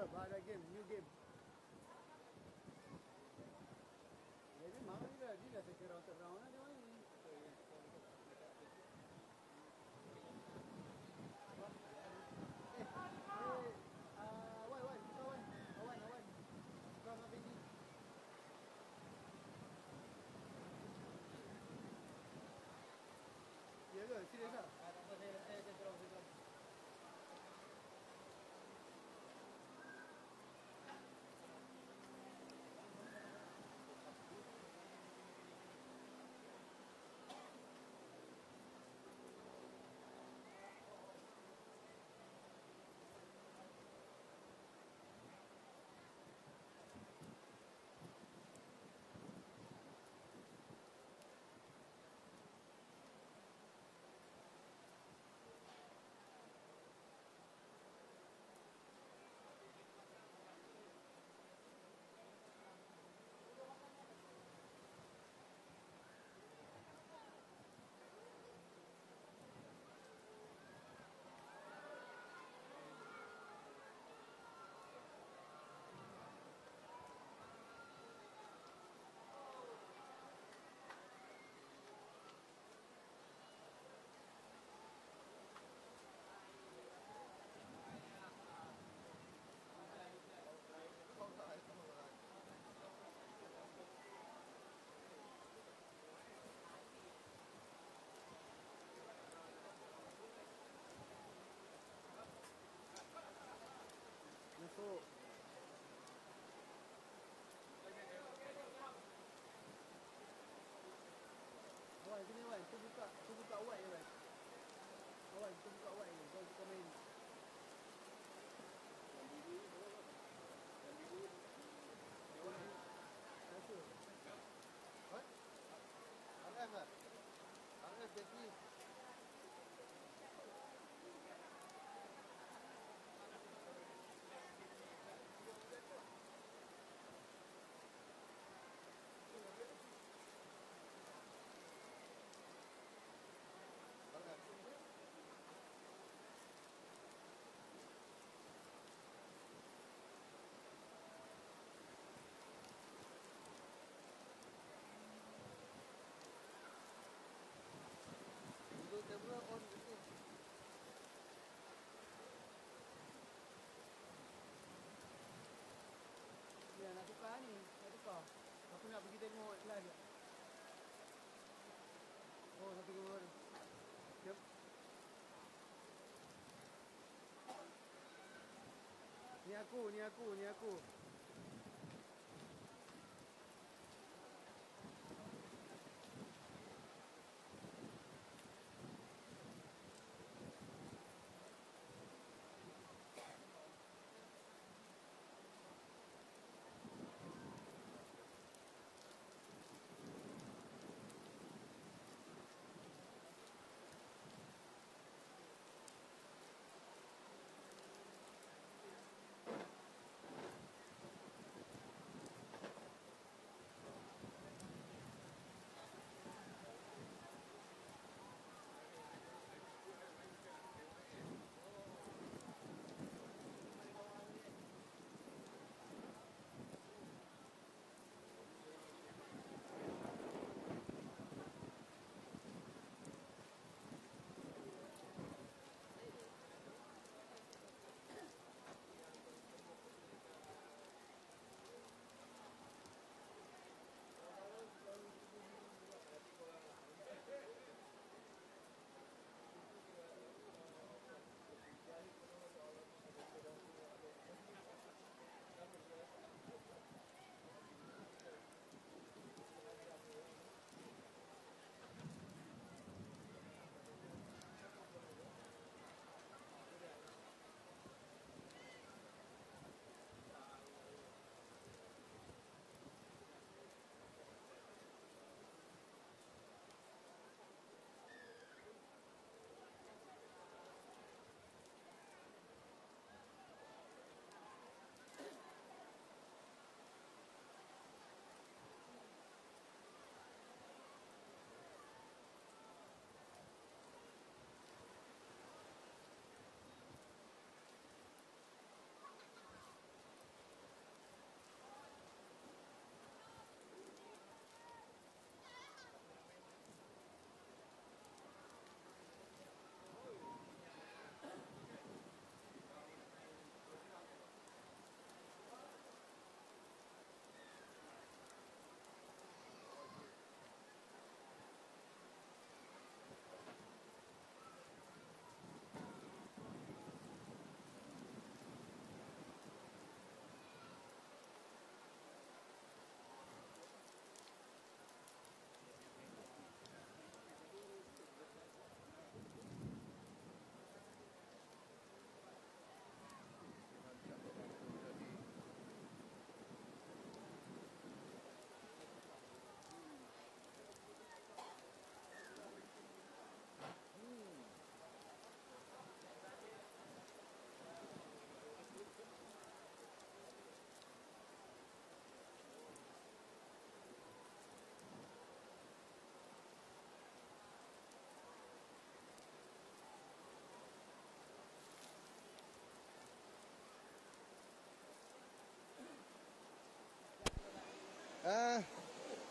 up. Right again, new game. Maybe Mama did a ticket out of round. So awal sini awal, tu buka awal je kan. Awal tu buka awal je, kau buka main. What? RF lah. RF jadi. Ya, nak tukar ni, nak tukar. Aku nak pergi tengok live tak? Oh, satu gol. Jom. Ni aku.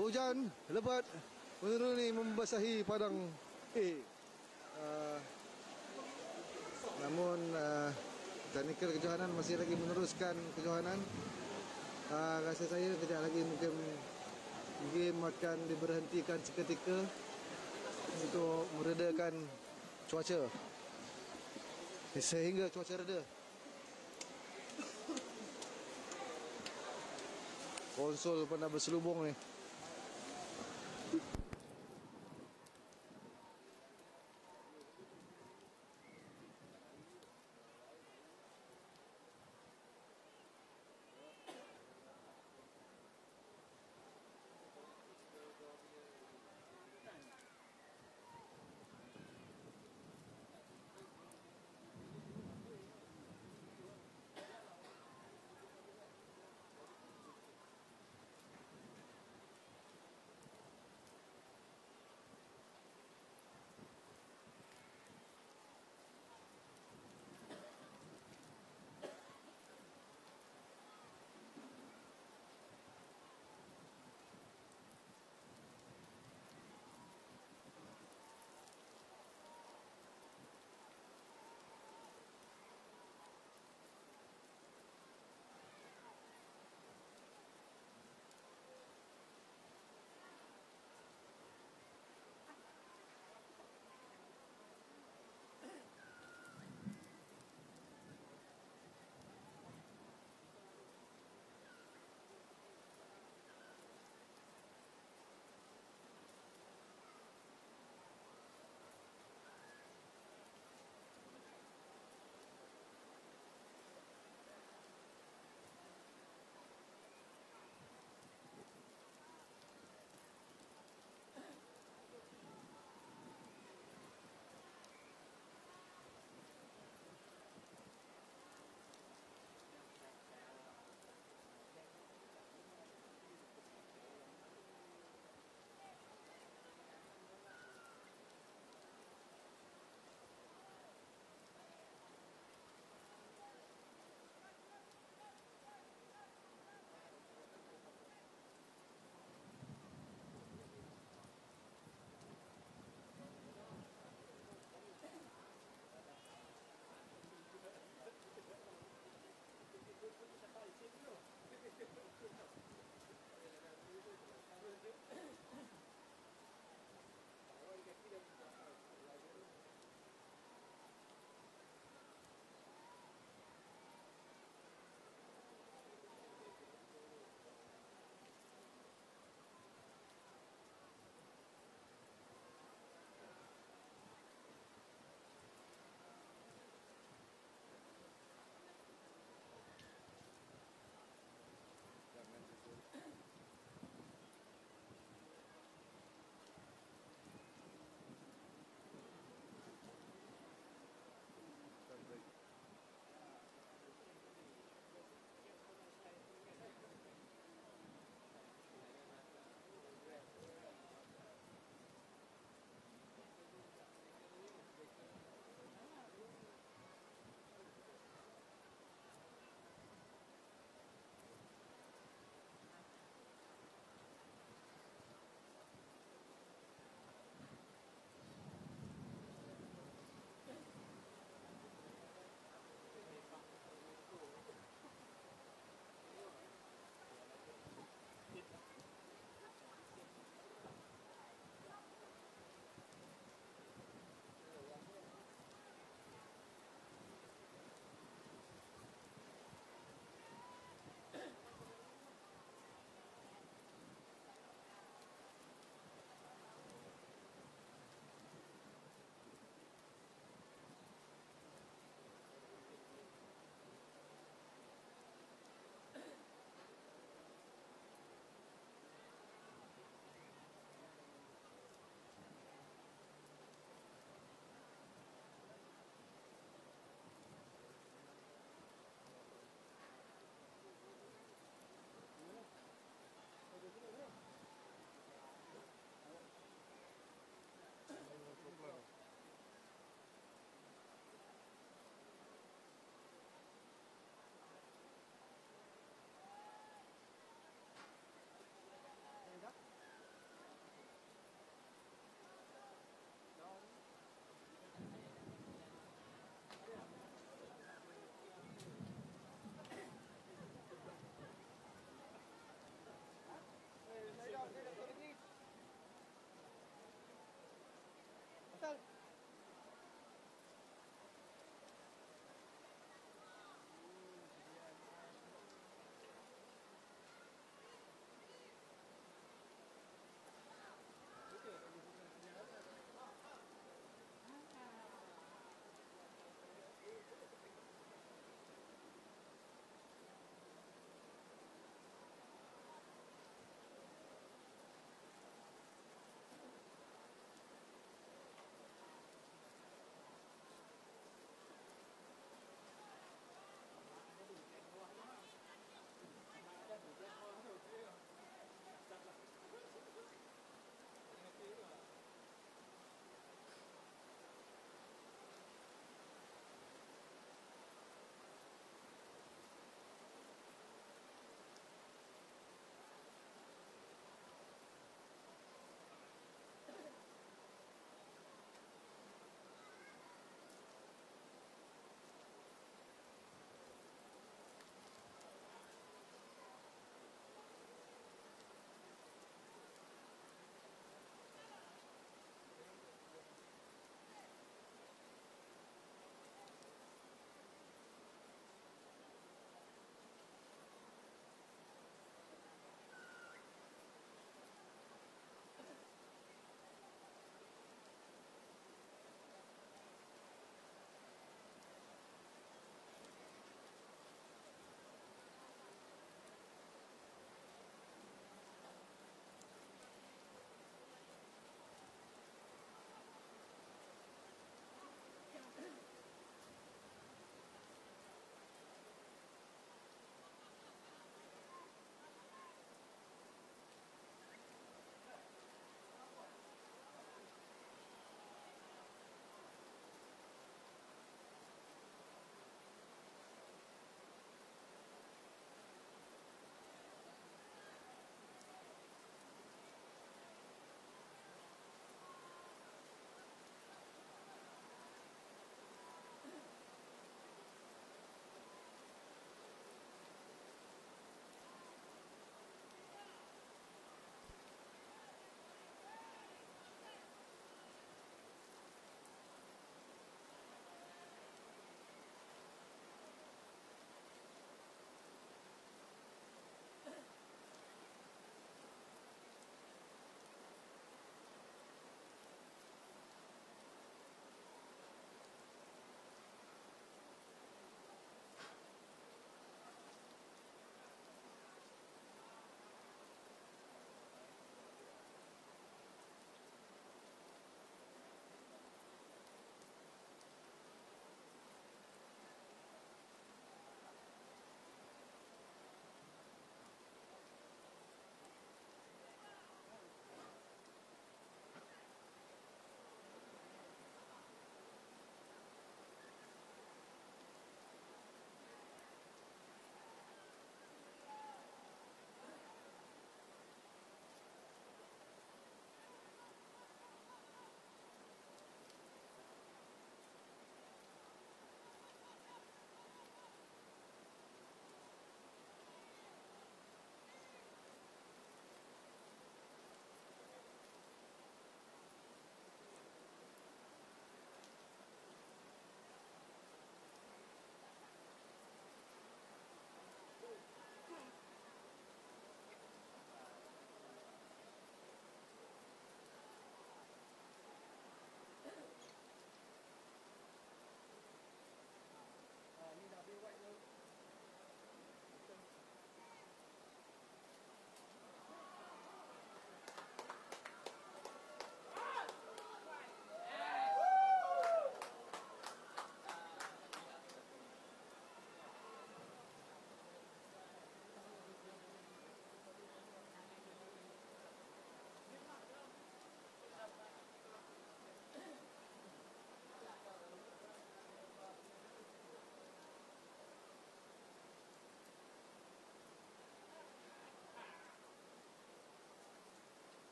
Hujan lebat menuruni membasahi padang A. Namun teknikal kejohanan masih lagi meneruskan kejohanan. Rasa saya tidak lagi mungkin game akan diberhentikan seketika untuk meredakan cuaca. Sehingga cuaca reda. Konsol pernah berselubung ni.